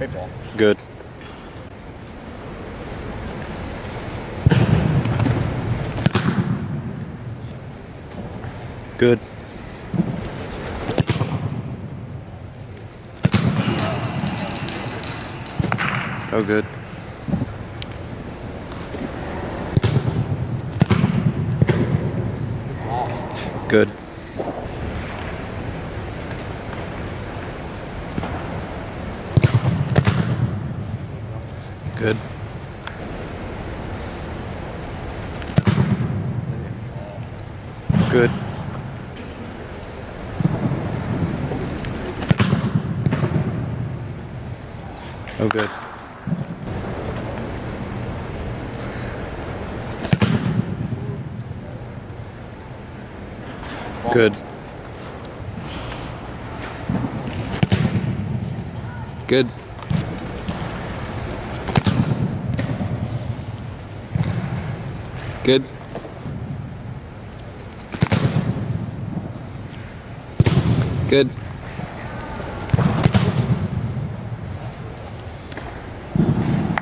Hey, Paul. Good. Good. Oh, good. Good. Good. Good. Oh, good. Good. Good. Good. Good.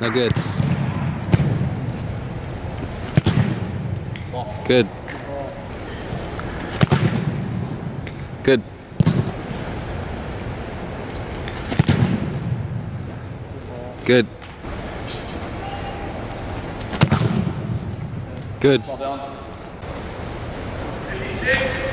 No good. Good. Good. Good. Good. Good.